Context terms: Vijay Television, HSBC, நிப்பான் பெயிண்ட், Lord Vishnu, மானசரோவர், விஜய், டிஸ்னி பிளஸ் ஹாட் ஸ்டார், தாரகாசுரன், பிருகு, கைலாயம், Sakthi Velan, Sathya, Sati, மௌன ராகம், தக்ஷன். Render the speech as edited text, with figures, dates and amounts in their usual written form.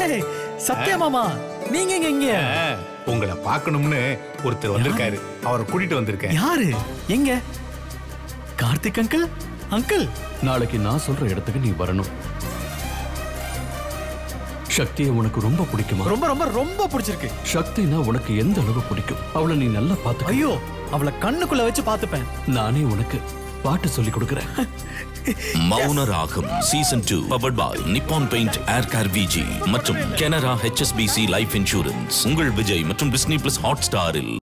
Hey, Sathya Mama, நீங்க எங்க? உங்களை பார்க்கணும்னு ஒருத்தர் வந்திருக்காரு. அவரை கூட்டிட்டு வந்திருக்கேன். யாரு? எங்க? கார்த்திக் அங்கிள்? அங்கிள், நாளைக்கு நான் சொல்ற இடத்துக்கு நீ வரணும். சக்தியை உனக்கு ரொம்ப பிடிக்குமா? ரொம்ப ரொம்ப ரொம்ப பிடிச்சிருக்கு. சக்தினா உனக்கு எந்த அளவு பிடிக்கும்? அவளை நீ நல்லா பார்த்து. ஐயோ, அவளை கண்ணுக்குள்ள வச்சு பார்த்துப்பேன். நானே உனக்கு பாட்டு சொல்லி கொடுக்கிறேன். மௌன ராகம் season 2 powered by நிப்பான் பெயிண்ட் ஏர்கார் விஜி மற்றும் கனரா HSBC லைஃப் இன்சூரன்ஸ் உங்கள் விஜய் மற்றும் டிஸ்னி பிளஸ் ஹாட் ஸ்டாரில்.